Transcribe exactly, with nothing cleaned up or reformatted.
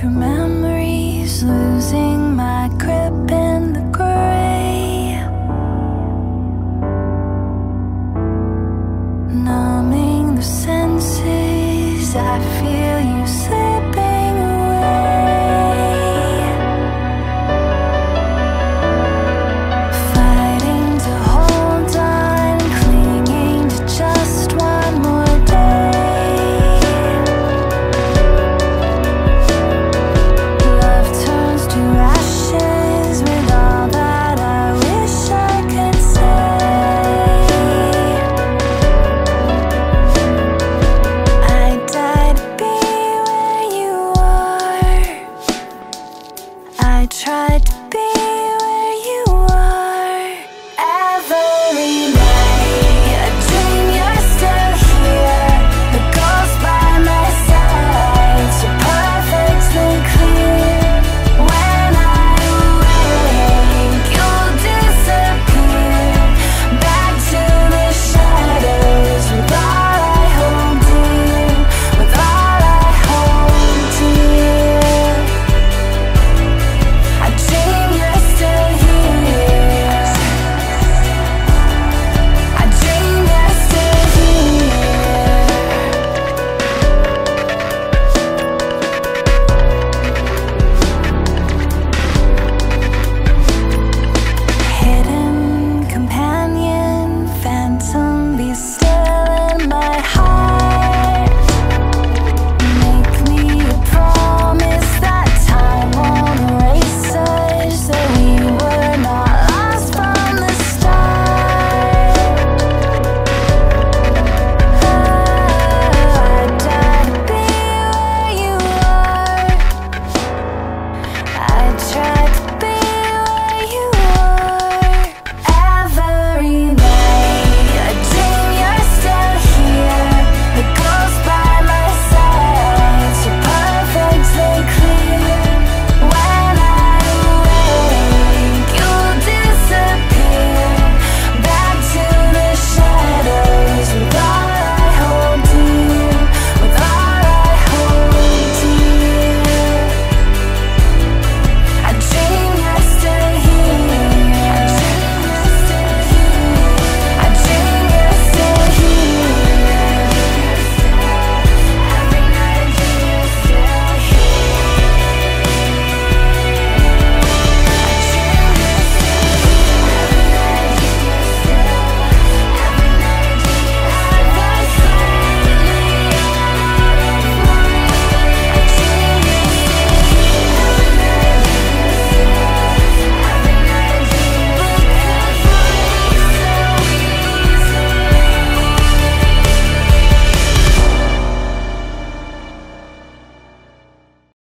her memories losing